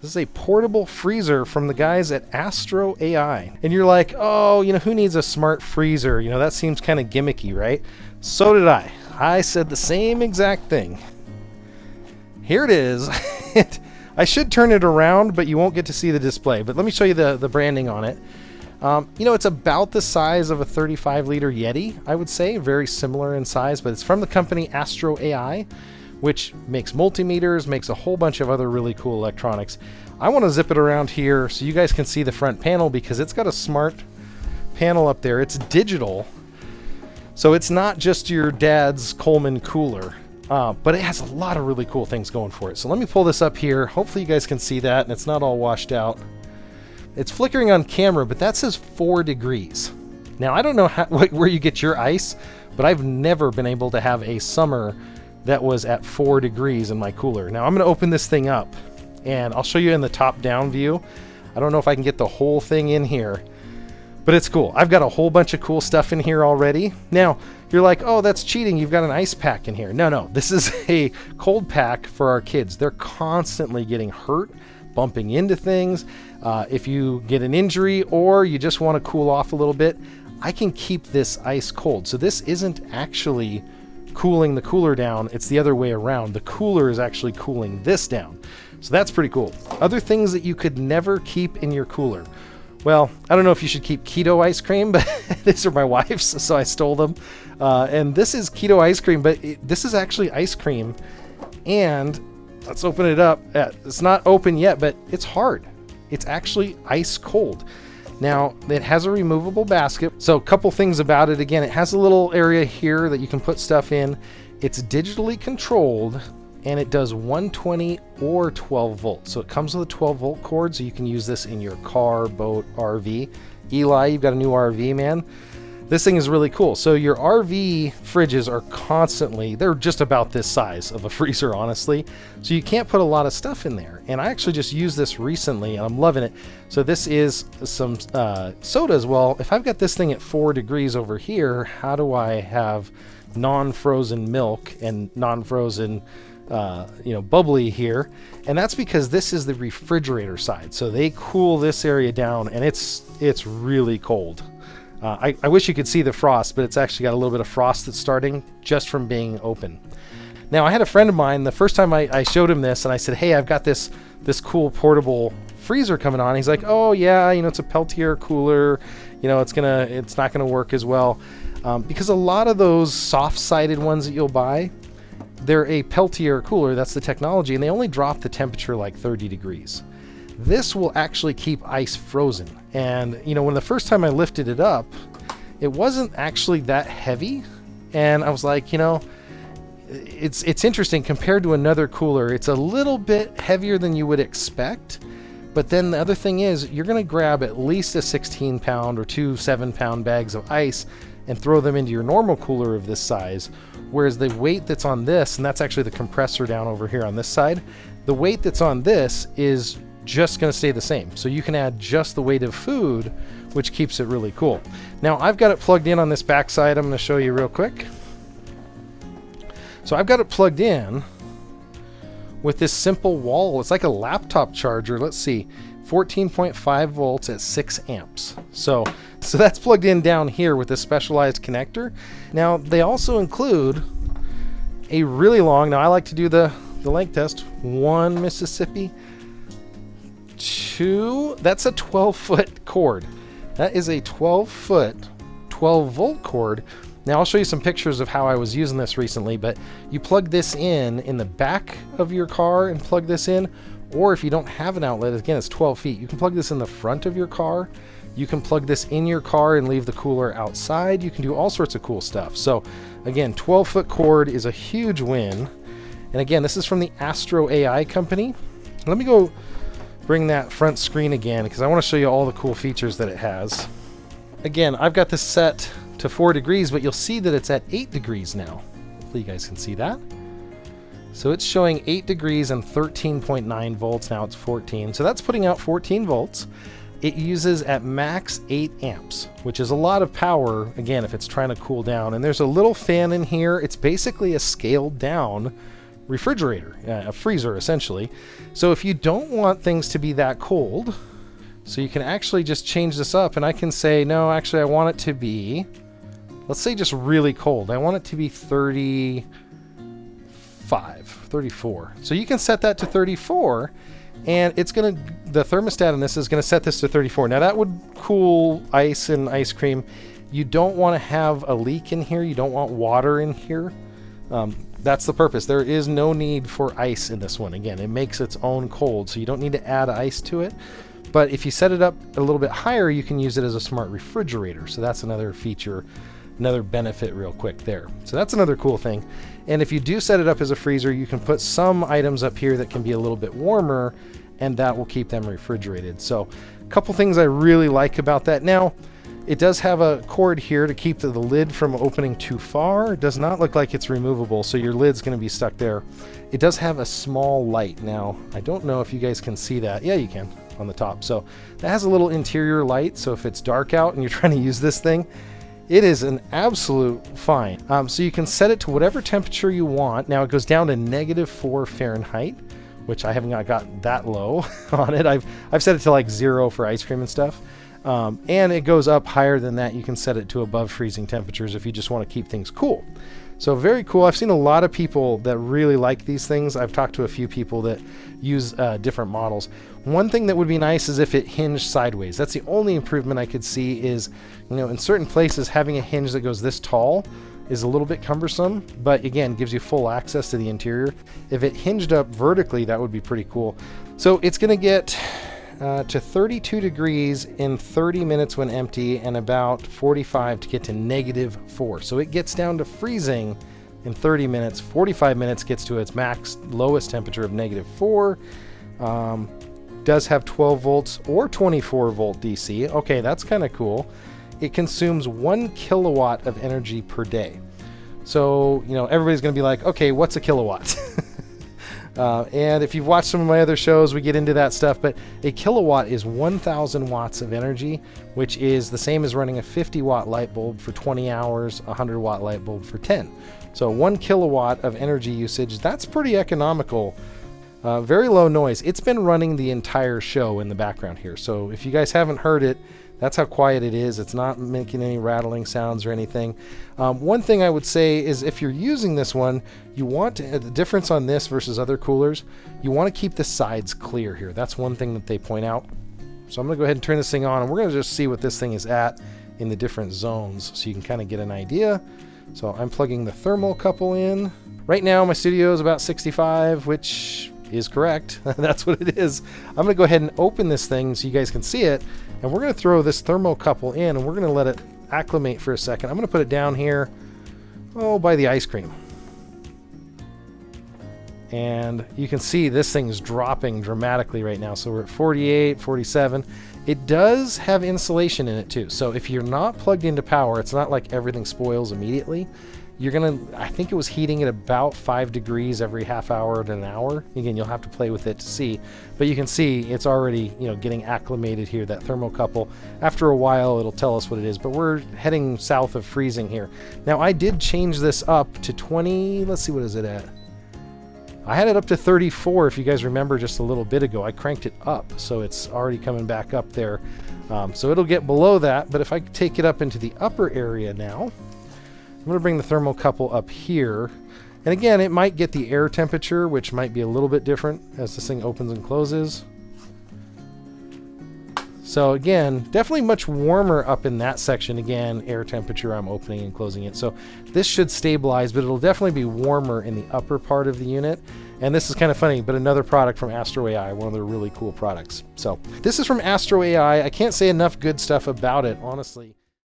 This is a portable freezer from the guys at AstroAI. And you're like, oh, you know, who needs a smart freezer? You know, that seems kind of gimmicky, right? So did I. I said the same exact thing. Here it is. I should turn it around, but you won't get to see the display. But let me show you the branding on it. You know, it's about the size of a 35-liter YETI, I would say. Very similar in size, but it's from the company AstroAI, which makes multimeters, makes a whole bunch of other really cool electronics. I want to zip it around here so you guys can see the front panel, because it's got a smart panel up there. It's digital, so it's not just your dad's Coleman cooler, but it has a lot of really cool things going for it. So let me pull this up here. Hopefully you guys can see that, and it's not all washed out. It's flickering on camera, but that says 4 degrees. Now, I don't know where you get your ice, but I've never been able to have a summer that was at 4 degrees in my cooler. Now I'm gonna open this thing up and I'll show you in the top down view. I don't know if I can get the whole thing in here, but it's cool. I've got a whole bunch of cool stuff in here already. Now you're like, oh, that's cheating. You've got an ice pack in here. No, this is a cold pack for our kids. They're constantly getting hurt, bumping into things. If you get an injury or you just wanna cool off a little bit, I can keep this ice cold. So this isn't actually cooling the cooler down, it's the other way around. The cooler is actually cooling this down. So that's pretty cool. Other things that you could never keep in your cooler. Well, I don't know if you should keep keto ice cream, but these are my wife's, so I stole them. And this is keto ice cream, but this is actually ice cream. And let's open it up. It's not open yet, but it's hard. It's actually ice cold. Now, it has a removable basket. So a couple things about it. Again, it has a little area here that you can put stuff in. It's digitally controlled and it does 120 or 12 volts. So it comes with a 12 volt cord, so you can use this in your car, boat, RV. Eli, you've got a new RV, man. This thing is really cool. So your RV fridges are constantly, they're just about this size of a freezer, honestly. So you can't put a lot of stuff in there. And I actually just used this recently and I'm loving it. So this is some soda as well. If I've got this thing at 4 degrees over here, how do I have non-frozen milk and non-frozen you know, bubbly here? And that's because this is the refrigerator side. So they cool this area down and it's really cold. I wish you could see the frost, but it's actually got a little bit of frost that's starting just from being open. Now, I had a friend of mine, the first time I showed him this, and I said, hey, I've got this cool portable freezer coming on. He's like, oh yeah, you know, it's a Peltier cooler, you know, it's not gonna work as well. Because a lot of those soft-sided ones that you'll buy, they're a Peltier cooler, that's the technology, and they only drop the temperature like 30 degrees. This will actually keep ice frozen. And you know, when the first time I lifted it up, it wasn't actually that heavy. And I was like, you know, it's interesting compared to another cooler. It's a little bit heavier than you would expect. But then the other thing is, you're gonna grab at least a 16 pound or two 7-pound bags of ice and throw them into your normal cooler of this size. Whereas the weight that's on this, and that's actually the compressor down over here on this side, the weight that's on this is just gonna stay the same. So you can add just the weight of food, which keeps it really cool. Now I've got it plugged in on this backside. I'm gonna show you real quick. So I've got it plugged in with this simple wall. It's like a laptop charger. Let's see, 14.5 volts at 6 amps. So that's plugged in down here with this specialized connector. Now they also include a really long, now I like to do the length test, 1 Mississippi, 2, that's a 12-foot cord. That is a 12-foot, 12-volt cord. Now I'll show you some pictures of how I was using this recently, but you plug this in the back of your car and plug this in, or if you don't have an outlet, again, it's 12 feet, you can plug this in the front of your car. You can plug this in your car and leave the cooler outside. You can do all sorts of cool stuff. So again, 12-foot cord is a huge win. And again, this is from the AstroAI company. Let me go bring that front screen again, because I want to show you all the cool features that it has. Again, I've got this set to 4 degrees, but you'll see that it's at 8 degrees now. Hopefully you guys can see that. So it's showing 8 degrees and 13.9 volts. Now it's 14. So that's putting out 14 volts. It uses at max 8 amps, which is a lot of power, again, if it's trying to cool down. And there's a little fan in here. It's basically a scaled down refrigerator, a freezer essentially. So if you don't want things to be that cold, so you can actually just change this up, and I can say, no, actually I want it to be, let's say just really cold. I want it to be 35, 34. So you can set that to 34. And it's gonna, the thermostat in this is gonna set this to 34. Now that would cool ice and ice cream. You don't wanna have a leak in here. You don't want water in here. That's the purpose. There is no need for ice in this one. Again, it makes its own cold, so you don't need to add ice to it. But if you set it up a little bit higher, you can use it as a smart refrigerator. So that's another feature, another benefit real quick there. So that's another cool thing. And if you do set it up as a freezer, you can put some items up here that can be a little bit warmer, and that will keep them refrigerated. So a couple things I really like about that. Now, it does have a cord here to keep the lid from opening too far. It does not look like it's removable, so your lid's gonna be stuck there. It does have a small light. Now, I don't know if you guys can see that. Yeah, you can on the top. So that has a little interior light. So if it's dark out and you're trying to use this thing, it is an absolute find. So you can set it to whatever temperature you want. Now it goes down to -4 Fahrenheit, which I haven't gotten that low on it. I've set it to like 0 for ice cream and stuff. And it goes up higher than that. You can set it to above freezing temperatures if you just want to keep things cool. So very cool. I've seen a lot of people that really like these things. I've talked to a few people that use different models. One thing that would be nice is if it hinged sideways. That's the only improvement I could see is, you know, in certain places having a hinge that goes this tall is a little bit cumbersome, but again, gives you full access to the interior. If it hinged up vertically, that would be pretty cool. So it's gonna get to 32 degrees in 30 minutes when empty, and about 45 to get to -4. So it gets down to freezing in 30 minutes, 45 minutes gets to its max lowest temperature of -4. Does have 12 volts or 24 volt DC. Okay, that's kind of cool. It consumes 1 kilowatt of energy per day. So, you know, everybody's gonna be like, okay, what's a kilowatt? And if you've watched some of my other shows, we get into that stuff, but a kilowatt is 1,000 watts of energy, which is the same as running a 50 watt light bulb for 20 hours, 100 watt light bulb for 10. So 1 kilowatt of energy usage, that's pretty economical. Very low noise. It's been running the entire show in the background here. So if you guys haven't heard it, that's how quiet it is. It's not making any rattling sounds or anything. One thing I would say is if you're using this one, you want to, the difference on this versus other coolers, you want to keep the sides clear here. That's one thing that they point out. So I'm gonna go ahead and turn this thing on, and we're gonna just see what this thing is at in the different zones so you can kind of get an idea. So I'm plugging the thermocouple in. Right now my studio is about 65, which is correct. That's what it is. I'm gonna go ahead and open this thing so you guys can see it, and we're gonna throw this thermocouple in and we're gonna let it acclimate for a second. I'm gonna put it down here, oh, by the ice cream, and you can see this thing's dropping dramatically right now. So we're at 48, 47. It does have insulation in it too, so if you're not plugged into power, it's not like everything spoils immediately. You're gonna, I think it was heating at about 5 degrees every half hour to an hour. Again, you'll have to play with it to see, but you can see it's already, you know, getting acclimated here, that thermocouple. After a while, it'll tell us what it is, but we're heading south of freezing here. Now I did change this up to 20, let's see, what is it at? I had it up to 34, if you guys remember just a little bit ago. I cranked it up, so it's already coming back up there. So it'll get below that, but if I take it up into the upper area now, I'm gonna bring the thermocouple up here. And again, it might get the air temperature, which might be a little bit different as this thing opens and closes. So again, definitely much warmer up in that section. Again, air temperature, I'm opening and closing it. So this should stabilize, but it'll definitely be warmer in the upper part of the unit. And this is kind of funny, but another product from AstroAI, one of their really cool products. So this is from AstroAI. I can't say enough good stuff about it, honestly.